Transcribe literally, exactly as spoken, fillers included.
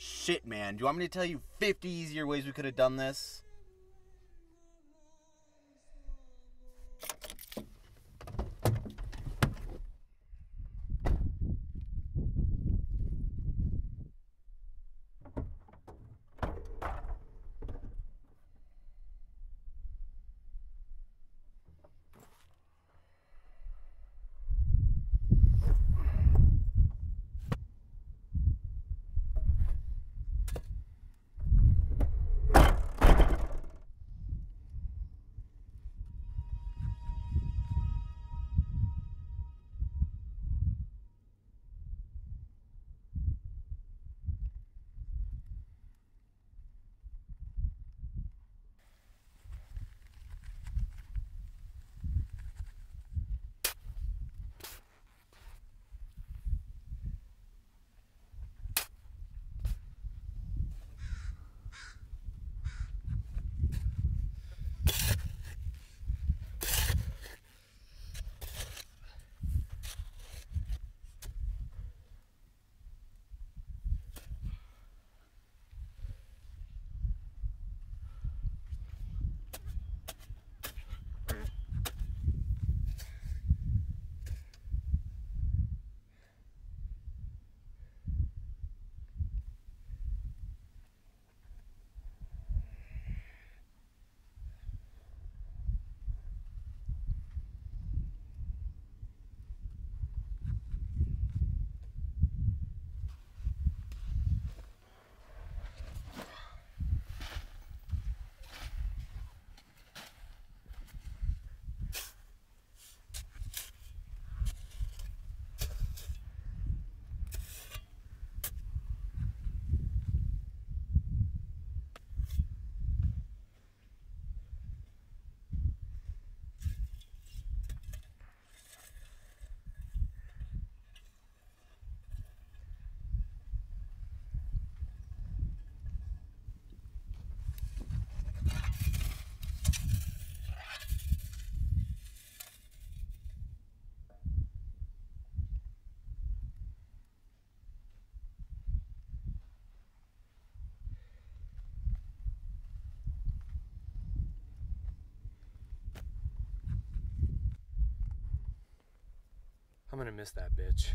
Shit, man. Do you want me to tell you fifty easier ways we could have done this? I'm gonna miss that bitch.